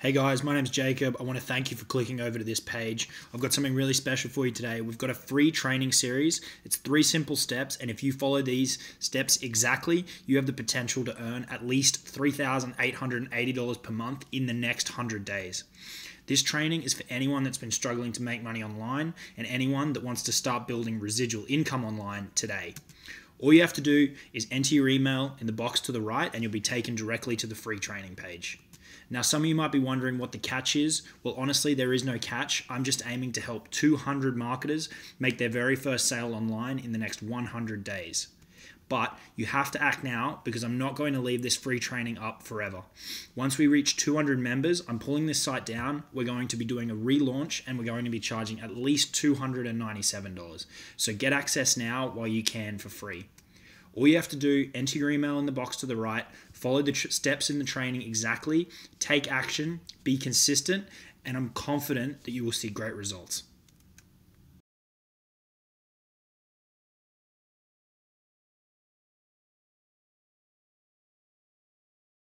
Hey guys, my name's Jacob. I want to thank you for clicking over to this page. I've got something really special for you today. We've got a free training series. It's 3 simple steps, and if you follow these steps exactly, you have the potential to earn at least $3,880 per month in the next 100 days. This training is for anyone that's been struggling to make money online and anyone that wants to start building residual income online today. All you have to do is enter your email in the box to the right and you'll be taken directly to the free training page. Now, some of you might be wondering what the catch is. Well, honestly, there is no catch. I'm just aiming to help 200 marketers make their very first sale online in the next 100 days. But you have to act now because I'm not going to leave this free training up forever. Once we reach 200 members, I'm pulling this site down. We're going to be doing a relaunch and we're going to be charging at least $297. So get access now while you can for free. All you have to do, enter your email in the box to the right, follow the steps in the training exactly, take action, be consistent, and I'm confident that you will see great results.